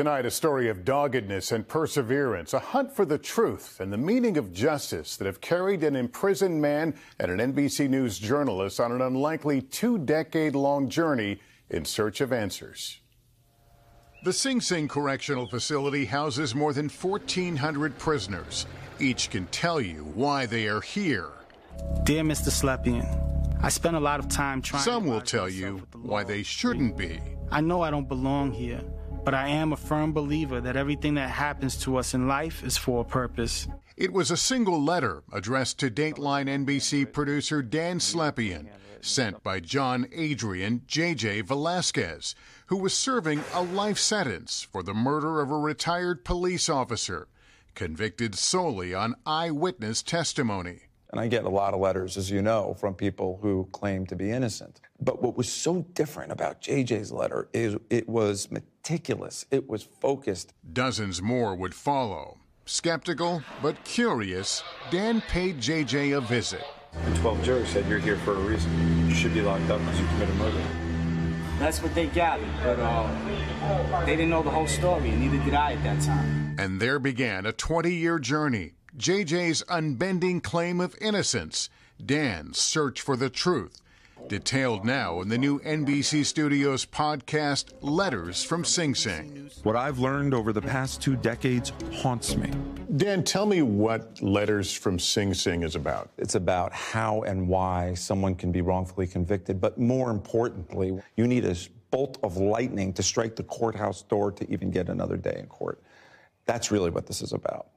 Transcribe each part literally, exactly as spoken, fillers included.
Tonight, a story of doggedness and perseverance, a hunt for the truth and the meaning of justice that have carried an imprisoned man and an N B C News journalist on an unlikely two-decade-long journey in search of answers. The Sing Sing Correctional Facility houses more than fourteen hundred prisoners. Each can tell you why they are here. Dear Mister Slepian, I spent a lot of time trying Some to will tell you why they shouldn't be. I know I don't belong here, but I am a firm believer that everything that happens to us in life is for a purpose. It was a single letter addressed to Dateline N B C producer Dan Slepian, sent by John Adrian J J Velazquez, who was serving a life sentence for the murder of a retired police officer, convicted solely on eyewitness testimony. And I get a lot of letters, as you know, from people who claim to be innocent. But what was so different about J J's letter is it was meticulous. It was focused. Dozens more would follow. Skeptical but curious, Dan paid J J a visit. And twelve jurors said, you're here for a reason. You should be locked up because you committed murder. That's what they gathered, but uh, they didn't know the whole story, and neither did I at that time. And there began a twenty-year journey. J J's unbending claim of innocence, Dan's search for the truth, detailed now in the new N B C Studios podcast, Letters from Sing Sing. What I've learned over the past two decades haunts me. Dan, tell me what Letters from Sing Sing is about. It's about how and why someone can be wrongfully convicted, but more importantly, you need a bolt of lightning to strike the courthouse door to even get another day in court. That's really what this is about.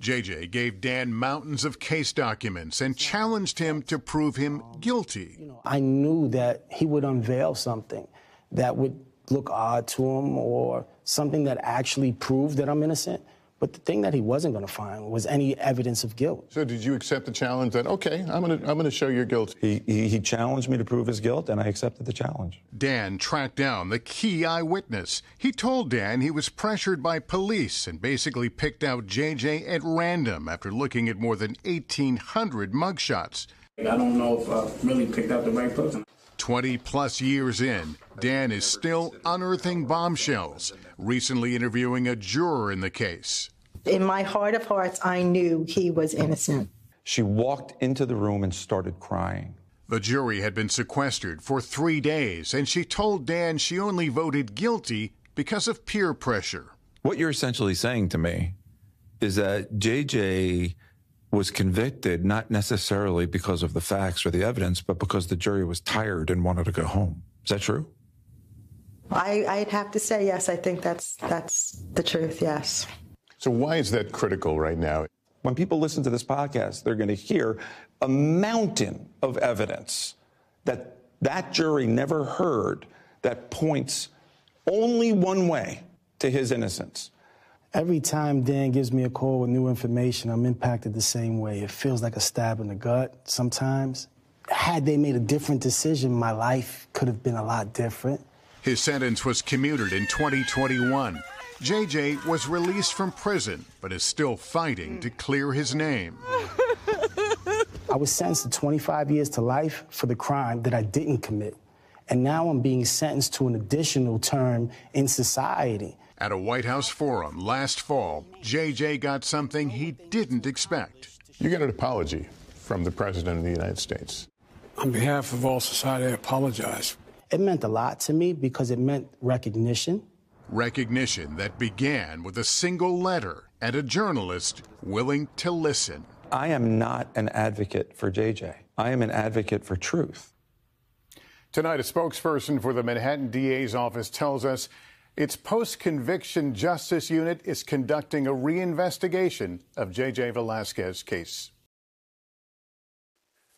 J J gave Dan mountains of case documents and challenged him to prove him guilty. You know, I knew that he would unveil something that would look odd to him or something that actually proved that I'm innocent. But the thing that he wasn't going to find was any evidence of guilt. So did you accept the challenge that, okay, I'm going to I'm going to show you're guilty? He, he, he challenged me to prove his guilt, and I accepted the challenge. Dan tracked down the key eyewitness. He told Dan he was pressured by police and basically picked out J J at random after looking at more than eighteen hundred mugshots. I don't know if I really picked out the right person. twenty-plus years in, Dan is still unearthing bombshells, recently interviewing a juror in the case. In my heart of hearts, I knew he was innocent. She walked into the room and started crying. The jury had been sequestered for three days, and she told Dan she only voted guilty because of peer pressure. What you're essentially saying to me is that J J was convicted not necessarily because of the facts or the evidence, but because the jury was tired and wanted to go home. Is that true? I, I'd have to say yes. I think that's, that's the truth, yes. So why is that critical right now? When people listen to this podcast, they're going to hear a mountain of evidence that that jury never heard that points only one way to his innocence. Every time Dan gives me a call with new information, I'm impacted the same way. It feels like a stab in the gut sometimes. Had they made a different decision, my life could have been a lot different. His sentence was commuted in twenty twenty-one. J J was released from prison, but is still fighting to clear his name. I was sentenced to twenty-five years to life for the crime that I didn't commit. And now I'm being sentenced to an additional term in society. At a White House forum last fall, J J got something he didn't expect. You get an apology from the President of the United States. On behalf of all society, I apologize. It meant a lot to me because it meant recognition. Recognition that began with a single letter and a journalist willing to listen. I am not an advocate for J J. I am an advocate for truth. Tonight, a spokesperson for the Manhattan D A's office tells us its post-conviction justice unit is conducting a reinvestigation of J J Velazquez's case.